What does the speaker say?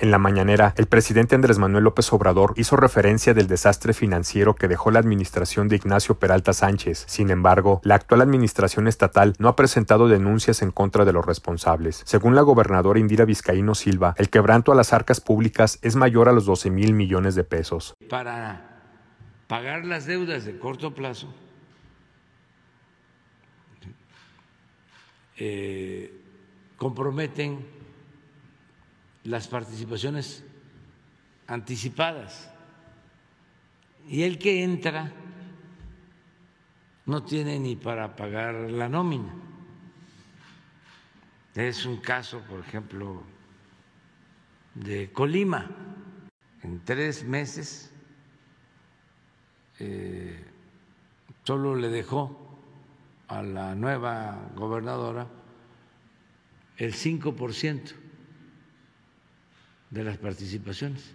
En La Mañanera, el presidente Andrés Manuel López Obrador hizo referencia del desastre financiero que dejó la administración de Ignacio Peralta Sánchez. Sin embargo, la actual administración estatal no ha presentado denuncias en contra de los responsables. Según la gobernadora Indira Vizcaíno Silva, el quebranto a las arcas públicas es mayor a los 12,000 millones de pesos. Para pagar las deudas de corto plazo, comprometen las participaciones anticipadas, y el que entra no tiene ni para pagar la nómina. Es un caso, por ejemplo, de Colima. En 3 meses solo le dejó a la nueva gobernadora el 5% de las participaciones.